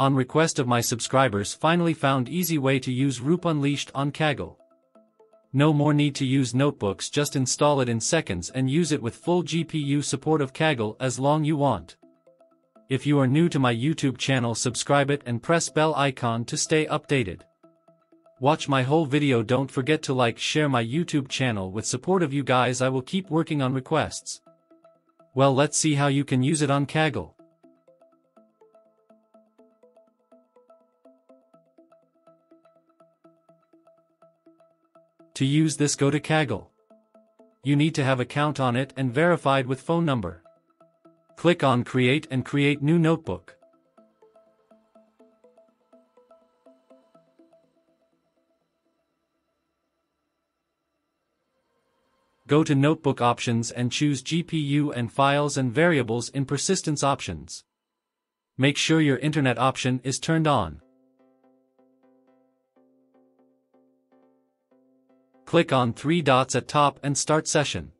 on request of my subscribers, finally found easy way to use Roop Unleashed on Kaggle. No more need to use notebooks, just install it in seconds and use it with full GPU support of Kaggle as long you want. If you are new to my YouTube channel, subscribe it and press bell icon to stay updated. Watch my whole video. Don't forget to like, share my YouTube channel. With support of you guys, I will keep working on requests. Well, let's see how you can use it on Kaggle. To use this, go to Kaggle. You need to have account on it and verified with phone number. Click on Create and create new notebook. Go to Notebook Options and choose GPU and Files and Variables in Persistence Options. Make sure your Internet option is turned on. Click on three dots at top and start session.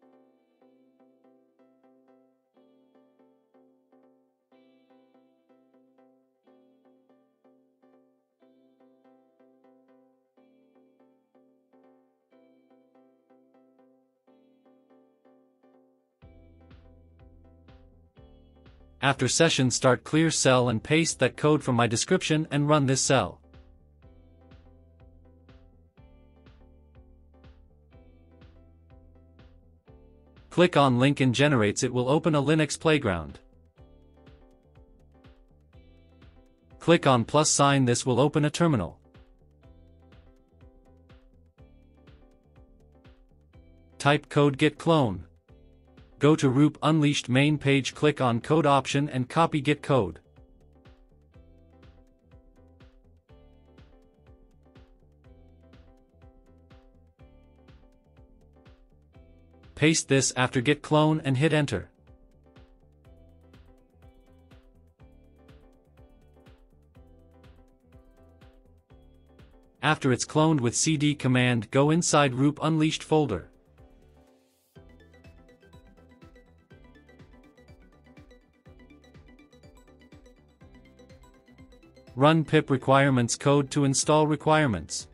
After session, start clear cell and paste that code from my description and run this cell. Click on link and generates it will open a Linux playground. Click on plus sign, this will open a terminal. Type code git clone. Go to Roop Unleashed main page, click on code option and copy git code. Paste this after git clone and hit enter. After it's cloned with cd command, go inside Roop Unleashed folder. Run pip requirements code to install requirements.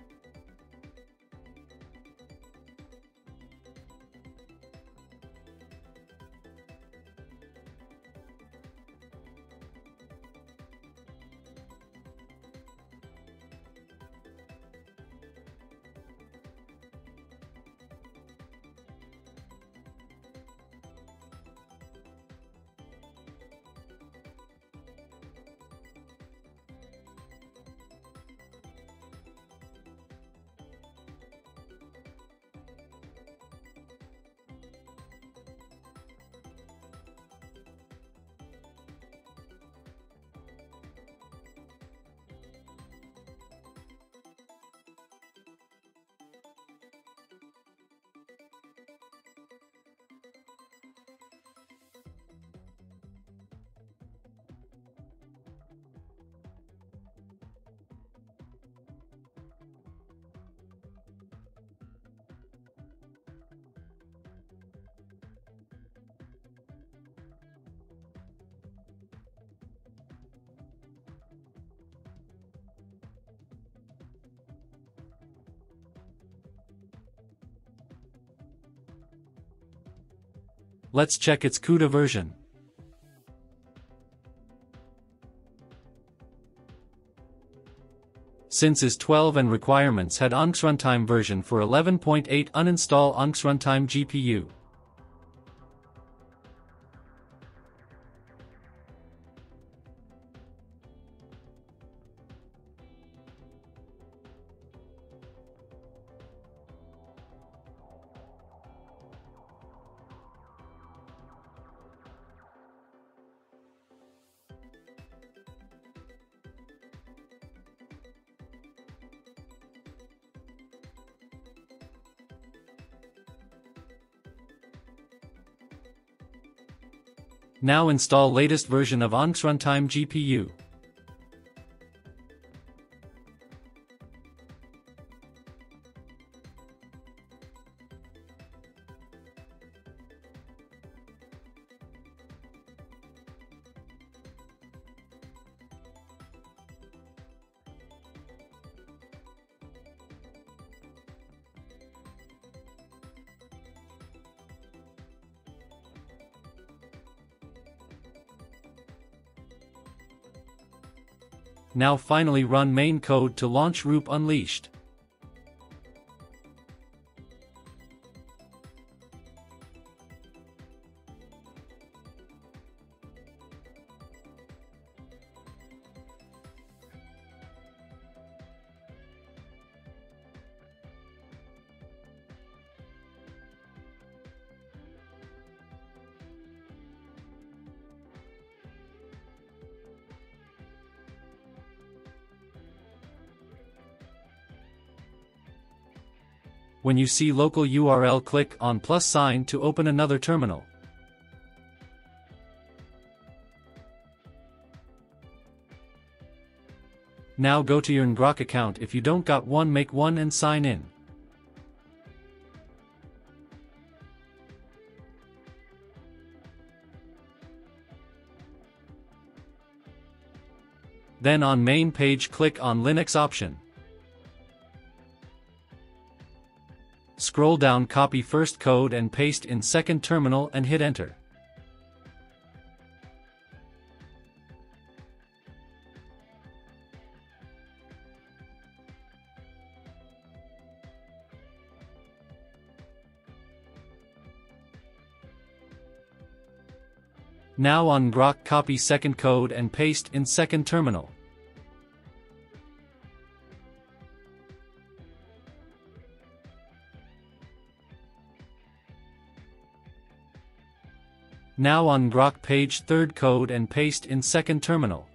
Let's check its CUDA version. Since is 12 and requirements had ONNX Runtime version for 11.8, uninstall ONNX Runtime GPU. Now install latest version of ONNX Runtime GPU. Now finally run main code to launch Roop Unleashed. When you see local URL, click on +$ to open another terminal. Now go to your Ngrok account. If you don't got one, make one and sign in. Then on main page, click on Linux option. Scroll down, copy first code and paste in second terminal and hit enter. Now on Ngrok, copy second code and paste in second terminal. Now on Ngrok page, third code and paste in second terminal.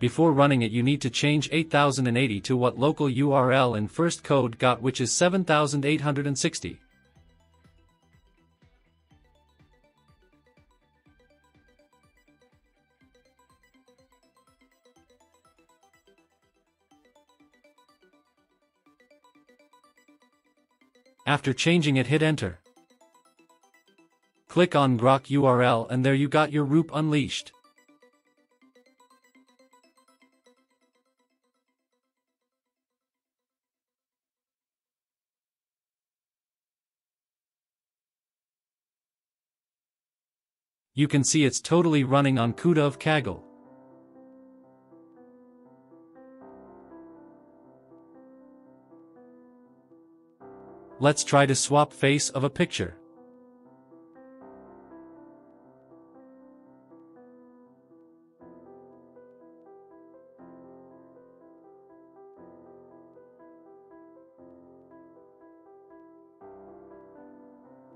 Before running it, you need to change 8080 to what local URL in first code got, which is 7860. After changing it, hit enter. Click on Ngrok URL and there you got your Roop Unleashed. You can see it's totally running on CUDA of Kaggle. Let's try to swap face of a picture.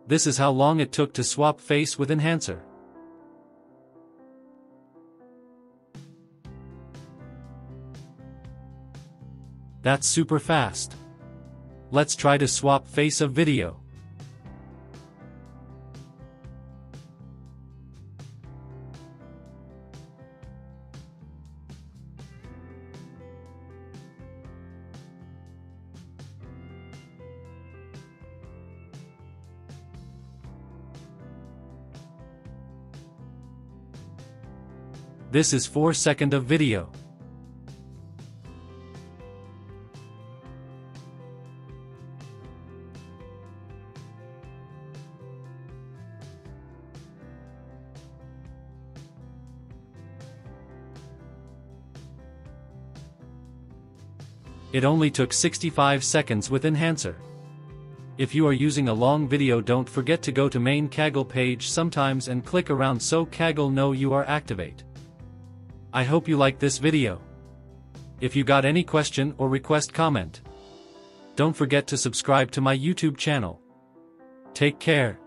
This is how long it took to swap face with enhancer. That's super fast. Let's try to swap face of video. This is 4 seconds of video. It only took 65 seconds with enhancer. If you are using a long video, don't forget to go to main Kaggle page sometimes and click around so Kaggle know you are activate. I hope you like this video. If you got any question or request, comment. Don't forget to subscribe to my YouTube channel. Take care.